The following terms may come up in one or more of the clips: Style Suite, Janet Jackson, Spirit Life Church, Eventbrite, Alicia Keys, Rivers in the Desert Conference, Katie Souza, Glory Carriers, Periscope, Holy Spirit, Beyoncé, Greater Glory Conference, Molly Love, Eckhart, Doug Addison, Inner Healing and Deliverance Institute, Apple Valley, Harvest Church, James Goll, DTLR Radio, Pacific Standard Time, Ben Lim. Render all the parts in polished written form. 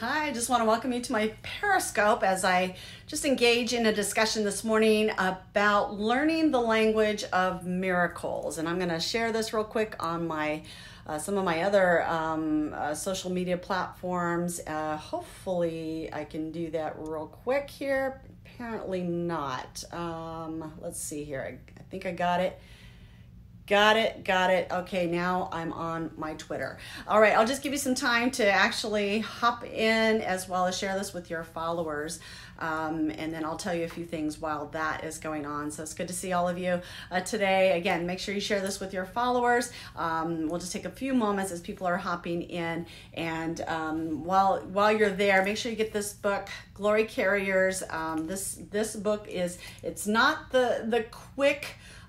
Hi, I just want to welcome you to my Periscope as I just engage in a discussion this morning about learning the language of miracles. And I'm going to share this real quick on my some of my other social media platforms. Hopefully I can do that real quick here. Apparently not. Let's see here. I think I got it. Got it. Okay, now I'm on my Twitter. All right, I'll just give you some time to actually hop in as well as share this with your followers. And then I'll tell you a few things while that is going on. So it's good to see all of you today. Again, make sure you share this with your followers. We'll just take a few moments as people are hopping in. And while you're there, make sure you get this book, Glory Carriers. This book is, it's not the quick,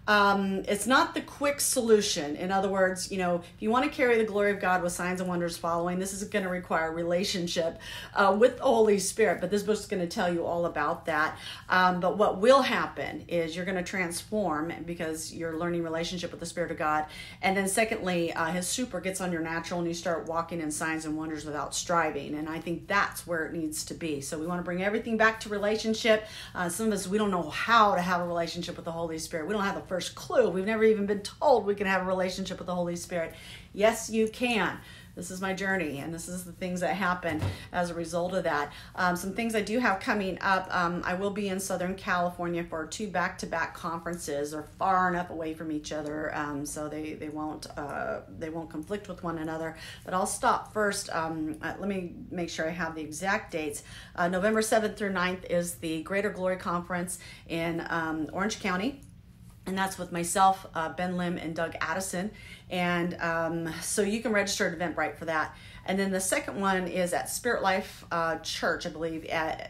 it's not the quick solution. In other words, you know, if you want to carry the glory of God with signs and wonders following, this is going to require a relationship with the Holy Spirit. But this book's going to tell you all about that. But what will happen is you're going to transform because you're learning relationship with the Spirit of God. And then secondly, His super gets on your natural and you start walking in signs and wonders without striving. And I think that's where it needs to be. So we want to bring everything back to relationship. Some of us, we don't know how to have a relationship with the Holy Spirit. We don't have the first clue. We've never even been told we can have a relationship with the Holy Spirit. Yes, you can. This is my journey, and this is the things that happen as a result of that. Some things I do have coming up. I will be in Southern California for 2 back-to-back conferences. They're far enough away from each other, so they won't conflict with one another. But I'll stop first. Let me make sure I have the exact dates. November 7th through 9th is the Greater Glory Conference in Orange County. And that's with myself, Ben Lim, and Doug Addison. And so you can register at Eventbrite for that. And then the second one is at Spirit Life Church, I believe,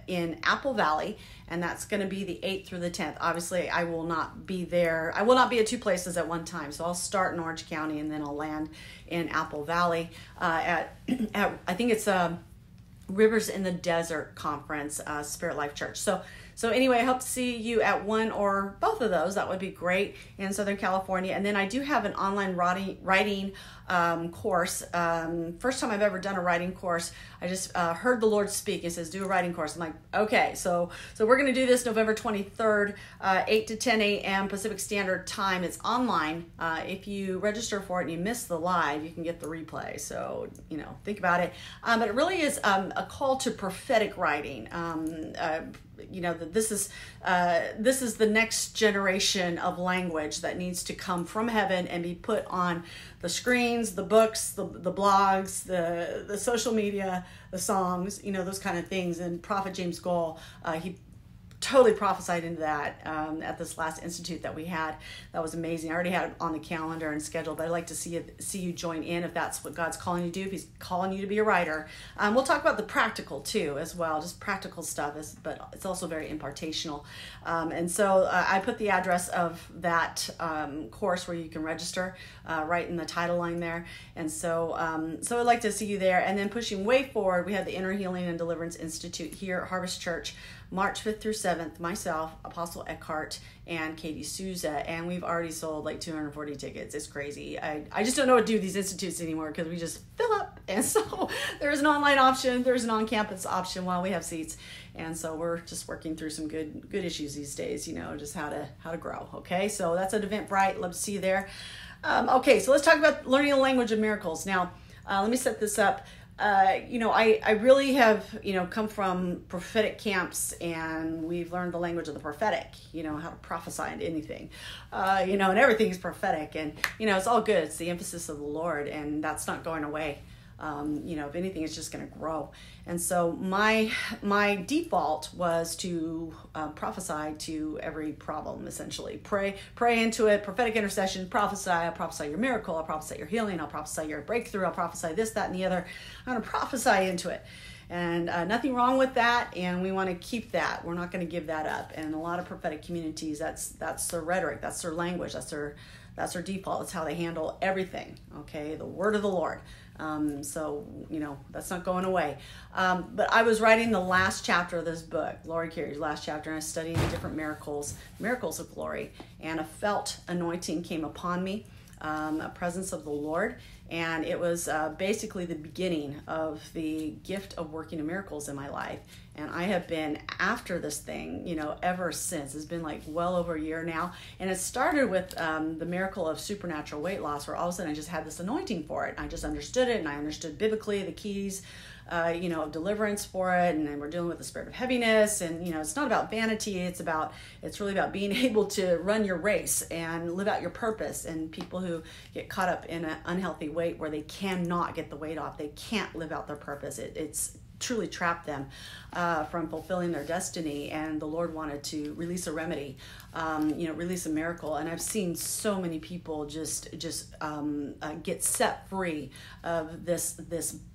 in Apple Valley. And that's going to be the 8th through the 10th. Obviously, I will not be there. I will not be at 2 places at one time. So I'll start in Orange County, and then I'll land in Apple Valley at I think it's Rivers in the Desert Conference, Spirit Life Church. So anyway, I hope to see you at one or both of those. That would be great in Southern California. And then I do have an online writing course. First time I've ever done a writing course. I just heard the Lord speak. He says, do a writing course. I'm like, okay. So we're going to do this November 23rd, 8 to 10 a.m. Pacific Standard Time. It's online. If you register for it and you miss the live, you can get the replay. So, you know, think about it. But it really is a call to prophetic writing. You know, this is the next generation of language that needs to come from heaven and be put on the screens, the books, the blogs, the social media, the songs, you know, those kind of things. And Prophet James Goll, he totally prophesied into that at this last institute that we had. That was amazing. I already had it on the calendar and scheduled, but I'd like to see you join in if that's what God's calling you to do, if He's calling you to be a writer. We'll talk about the practical too as well, just practical stuff, but it's also very impartational. And so I put the address of that course where you can register right in the title line there. And so so I'd like to see you there. And then pushing way forward, we have the Inner Healing and Deliverance Institute here at Harvest Church, March 5th through 7th, myself, Apostle Eckhart, and Katie Souza, and we've already sold like 240 tickets. It's crazy. I just don't know what to do with these institutes anymore because we just fill up, and so there's an online option, there's an on-campus option while we have seats, and so we're just working through some good issues these days, you know, just how to grow, okay? So that's at Eventbrite. Love to see you there. Okay, so let's talk about learning the language of miracles. Now, let me set this up. You know, I really have, you know, come from prophetic camps, and we've learned the language of the prophetic, you know, how to prophesy into anything, you know, and everything's prophetic, and, you know, it's all good. It's the emphasis of the Lord, and that's not going away. You know, if anything, it's just going to grow. And so my default was to prophesy to every problem, essentially. Pray into it, prophetic intercession, prophesy. I'll prophesy your miracle. I'll prophesy your healing. I'll prophesy your breakthrough. I'll prophesy this, that, and the other. I'm going to prophesy into it. And nothing wrong with that, and we want to keep that. We're not going to give that up. And a lot of prophetic communities, that's their rhetoric, that's their language, that's their default. That's how they handle everything, okay? The word of the Lord. So, you know, that's not going away. But I was writing the last chapter of this book, Glory Carriers, last chapter, and I was studying different miracles of glory. And a felt anointing came upon me, a presence of the Lord. And it was basically the beginning of the gift of working in miracles in my life. And I have been after this thing, you know, ever since. It's been like well over a year now. And it started with the miracle of supernatural weight loss, where all of a sudden I just had this anointing for it. I just understood it, and I understood biblically the keys, you know, of deliverance for it. And then we're dealing with the spirit of heaviness, and, you know, it's not about vanity. It's really about being able to run your race and live out your purpose. And people who get caught up in an unhealthy weight where they cannot get the weight off, they can't live out their purpose. It's truly trapped them from fulfilling their destiny, and the Lord wanted to release a remedy, you know, release a miracle. And I've seen so many people just get set free of this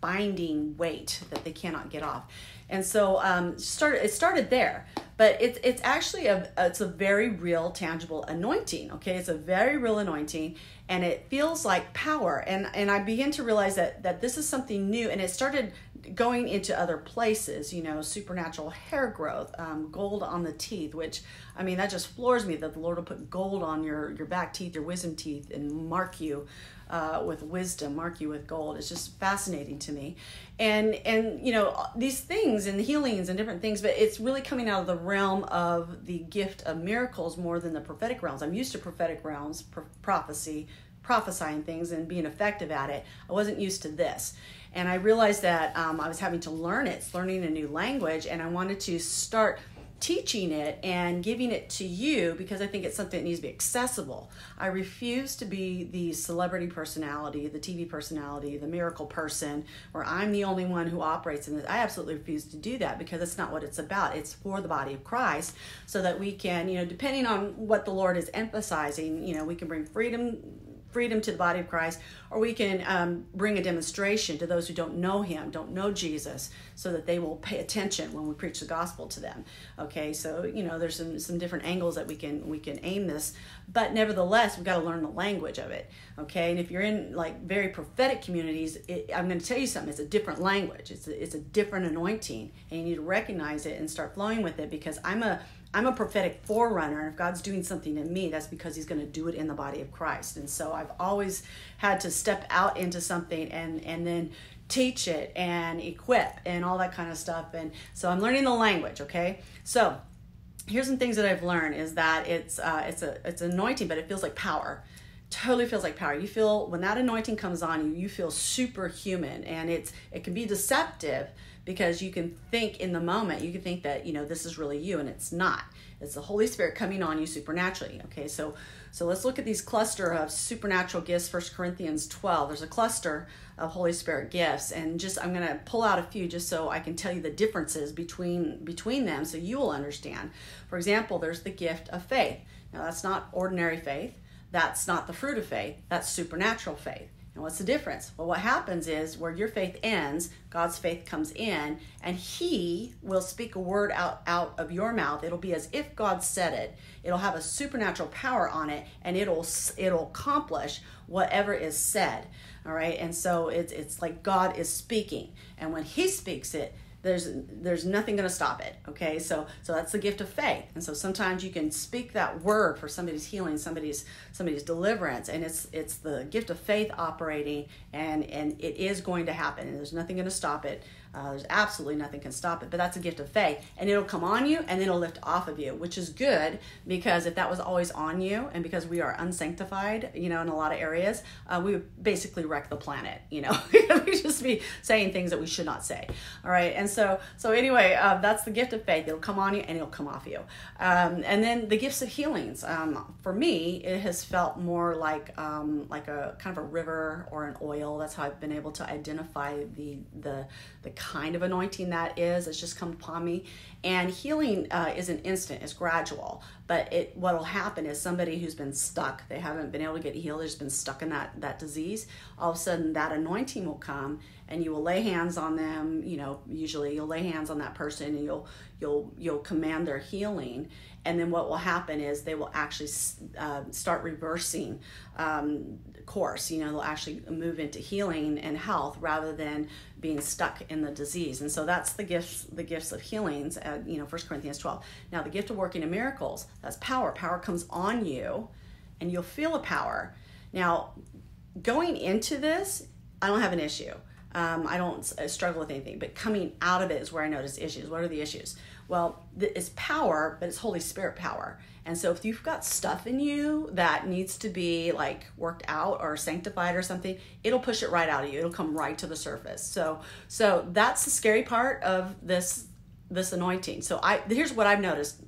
binding weight that they cannot get off. And so it started there, but it's actually a very real, tangible anointing. Okay, it's a very real anointing, and it feels like power. And I began to realize that this is something new, and it started going into other places. You know, supernatural hair growth, gold on the teeth, which, I mean, that just floors me that the Lord will put gold on your back teeth, your wisdom teeth, and mark you with wisdom, mark you with gold. It's just fascinating to me. And you know, these things and healings and different things, but it's really coming out of the realm of the gift of miracles more than the prophetic realms. I'm used to prophetic realms, prophesying things and being effective at it. I wasn't used to this. And I realized that I was having to learn it. It's learning a new language, and I wanted to start teaching it and giving it to you, because I think it's something that needs to be accessible. I refuse to be the celebrity personality, the TV personality, the miracle person, where I'm the only one who operates in this. I absolutely refuse to do that, because it's not what it's about. It's for the body of Christ, so that we can, you know, depending on what the Lord is emphasizing, you know, we can bring freedom to the body of Christ, or we can bring a demonstration to those who don't know him, don't know Jesus, so that they will pay attention when we preach the gospel to them. Okay, so, you know, there's some different angles that we can aim this, but nevertheless, we've got to learn the language of it. Okay, and if you're in like very prophetic communities, I'm going to tell you something, it's a different language. It's a different anointing, and you need to recognize it and start flowing with it, because I'm a prophetic forerunner, and if God's doing something in me, that's because he's going to do it in the body of Christ. And so I've always had to step out into something and then teach it and equip and all that kind of stuff. And so I'm learning the language, okay? So here's some things that I've learned, is that it's anointing, but it feels like power. Totally feels like power. You feel, when that anointing comes on you, you feel superhuman, and it can be deceptive, because you can think in the moment, you can think that, you know, this is really you, and it's not. It's the Holy Spirit coming on you supernaturally. Okay, so let's look at these cluster of supernatural gifts. 1 Corinthians 12, there's a cluster of Holy Spirit gifts, and just I'm going to pull out a few just so I can tell you the differences between them, so you will understand. For example, there's the gift of faith. Now, that's not ordinary faith. That's not the fruit of faith, that's supernatural faith. And what's the difference? Well, what happens is where your faith ends, God's faith comes in, and he will speak a word out of your mouth. It'll be as if God said it. It'll have a supernatural power on it, and it'll accomplish whatever is said, all right? And so it's like God is speaking, and when he speaks it, there's nothing going to stop it. Okay, so that's the gift of faith. And so sometimes you can speak that word for somebody's healing, somebody's deliverance, and it's the gift of faith operating, and it is going to happen, and there's nothing going to stop it. There's absolutely nothing can stop it, but that's a gift of faith, and it'll come on you, and then it'll lift off of you, which is good, because if that was always on you, and because we are unsanctified, you know, in a lot of areas, we would basically wreck the planet, you know, we'd just be saying things that we should not say, all right, and so anyway, that's the gift of faith. It'll come on you, and it'll come off you, and then the gifts of healings, for me, it has felt more like a kind of a river or an oil. That's how I've been able to identify the kind of anointing that is. It's just come upon me, and healing is an instant, it's gradual, but what'll happen is somebody who's been stuck, they haven't been able to get healed, they've just been stuck in that disease, all of a sudden that anointing will come, and you will lay hands on them, you know, usually you'll lay hands on that person, and you'll command their healing. And then what will happen is they will actually start reversing course. You know, they'll actually move into healing and health rather than being stuck in the disease. And so that's the gifts of healings, you know, 1 Corinthians 12. Now, the gift of working in miracles, that's power. Power comes on you, and you'll feel a power. Now, going into this, I don't have an issue. I don't struggle with anything, but coming out of it is where I notice issues. What are the issues? Well, it's power, but it's Holy Spirit power. And so if you've got stuff in you that needs to be like worked out or sanctified or something, it'll push it right out of you. It'll come right to the surface. So that's the scary part of this anointing. So here's what I've noticed,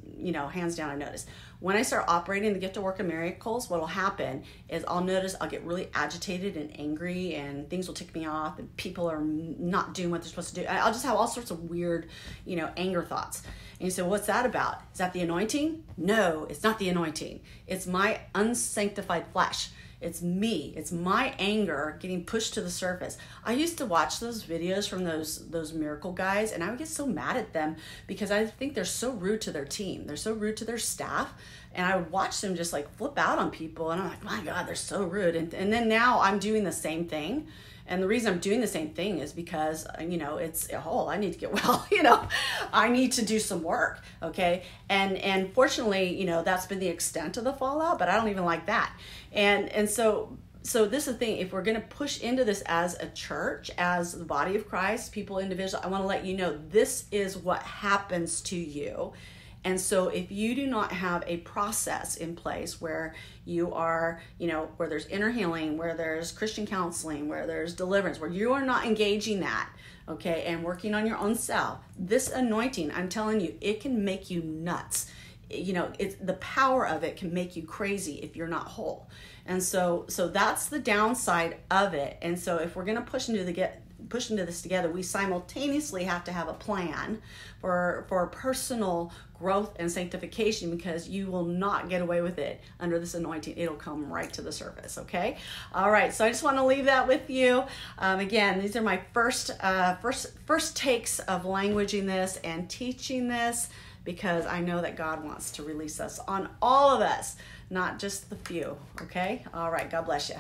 hands down, I've noticed. When I start operating the gift of work and miracles, what will happen is I'll notice I'll get really agitated and angry, and things will tick me off, and people are not doing what they're supposed to do. I'll just have all sorts of weird, anger thoughts. And you say, what's that about? Is that the anointing? No, it's not the anointing. It's my unsanctified flesh. It's me. It's my anger getting pushed to the surface. I used to watch those videos from those miracle guys, and I would get so mad at them because I think they're so rude to their team. They're so rude to their staff. And I would watch them just like flip out on people. And I'm like, my God, they're so rude. And then now I'm doing the same thing. And the reason I'm doing the same thing is because, it's a whole, I need to get well, I need to do some work. Okay. And fortunately, that's been the extent of the fallout, but I don't even like that. And so this is the thing, if we're going to push into this as a church, as the body of Christ, people, individuals, I want to let you know, this is what happens to you. And so if you do not have a process in place where you are, where there's inner healing, where there's Christian counseling, where there's deliverance, where you are not engaging that, okay, and working on your own self, this anointing, I'm telling you, it can make you nuts. It's the power of it can make you crazy if you're not whole. And so that's the downside of it. And so if we're going to push into this together, we simultaneously have to have a plan for personal growth and sanctification, because you will not get away with it under this anointing. It'll come right to the surface, okay? All right, so I just want to leave that with you. Again, these are my first takes of languaging this and teaching this, because I know that God wants to release us on all of us, not just the few, okay? All right, God bless you.